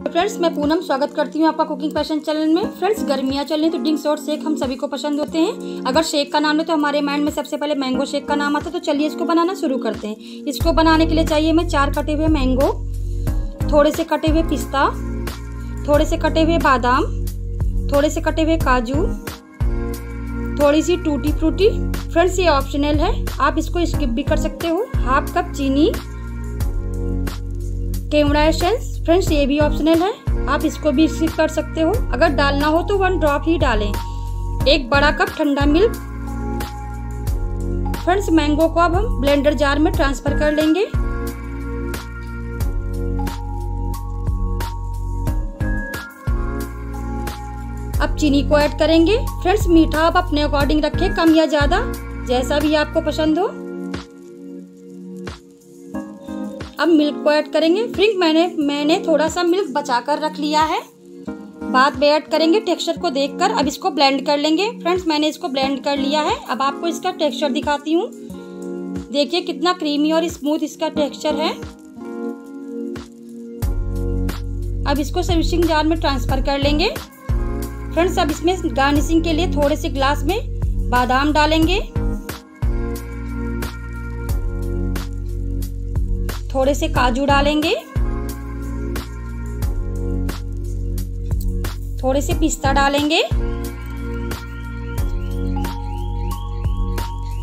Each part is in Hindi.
फ्रेंड्स मैं पूनम स्वागत करती हूँ आपका कुकिंग पैशन चैनल में। फ्रेंड्स गर्मियाँ चल रही हैं तो ड्रिंक्स और शेक हम सभी को पसंद होते हैं। अगर शेक का नाम है तो हमारे माइंड में सबसे पहले मैंगो शेक का नाम आता है। तो चलिए इसको बनाना शुरू करते हैं। इसको बनाने के लिए चाहिए हमें 4 कटे हुए मैंगो, थोड़े से कटे हुए पिस्ता, थोड़े से कटे हुए बादाम, थोड़े से कटे हुए काजू, थोड़ी सी टूटी फ्रूटी। फ्रेंड्स ये ऑप्शनल है, आप इसको स्किप भी कर सकते हो। हाफ कप चीनी, केवड़ा एसेंस। फ्रेंड्स ये भी ऑप्शनल है, आप इसको भी स्किप कर सकते हो। अगर डालना हो तो 1 ड्रॉप ही डालें। एक बड़ा कप ठंडा मिल्क। फ्रेंड्स मैंगो को अब हम ब्लेंडर जार में ट्रांसफर कर लेंगे। अब चीनी को ऐड करेंगे। फ्रेंड्स मीठा आप अपने अकॉर्डिंग रखें, कम या ज्यादा, जैसा भी आपको पसंद हो। अब मिल्क को ऐड करेंगे। फ्रेंड्स मैंने थोड़ा सा मिल्क बचा कर रख लिया है, बाद में ऐड करेंगे टेक्सचर को देखकर। अब इसको ब्लेंड कर लेंगे। फ्रेंड्स मैंने इसको ब्लेंड कर लिया है। अब आपको इसका टेक्सचर दिखाती हूँ। देखिए कितना क्रीमी और स्मूथ इसका टेक्सचर है। अब इसको सर्विसिंग जार में ट्रांसफर कर लेंगे। फ्रेंड्स अब इसमें गार्निशिंग के लिए थोड़े से ग्लास में बादाम डालेंगे, थोड़े से काजू डालेंगे, थोड़े से पिस्ता डालेंगे,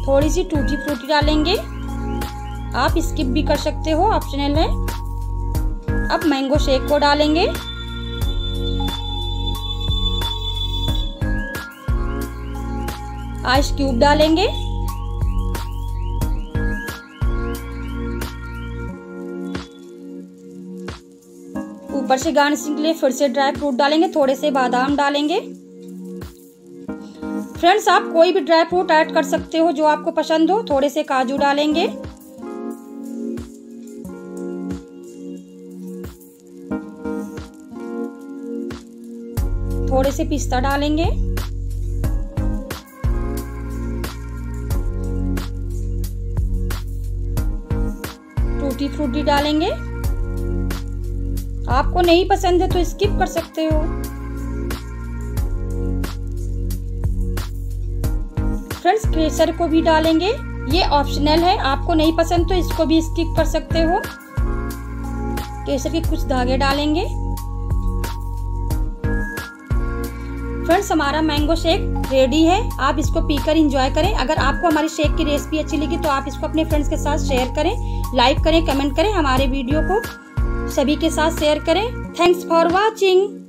थोड़ी सी टूटी फ्रूटी डालेंगे। आप स्किप भी कर सकते हो, ऑप्शनल है। अब मैंगो शेक को डालेंगे। आइस क्यूब डालेंगे। ऊपर से गार्निशिंग के लिए फिर से ड्राई फ्रूट डालेंगे, थोड़े से बादाम डालेंगे। फ्रेंड्स आप कोई भी ड्राई फ्रूट ऐड कर सकते हो जो आपको पसंद हो। थोड़े से काजू डालेंगे। थोड़े से पिस्ता डालेंगे। टूटी फ्रूटी डालेंगे। आपको नहीं पसंद है तो स्किप कर सकते हो। फ्रेंड्स केसर को भी डालेंगे, ये ऑप्शनल है। आपको नहीं पसंद तो इसको भी स्किप कर सकते हो। केसर के कुछ धागे डालेंगे। फ्रेंड्स हमारा मैंगो शेक रेडी है। आप इसको पीकर एंजॉय करें। अगर आपको हमारी शेक की रेसिपी अच्छी लगी तो आप इसको अपने फ्रेंड्स के साथ शेयर करें, लाइक करें, कमेंट करें, हमारे वीडियो को सभी के साथ शेयर करें। Thanks for watching.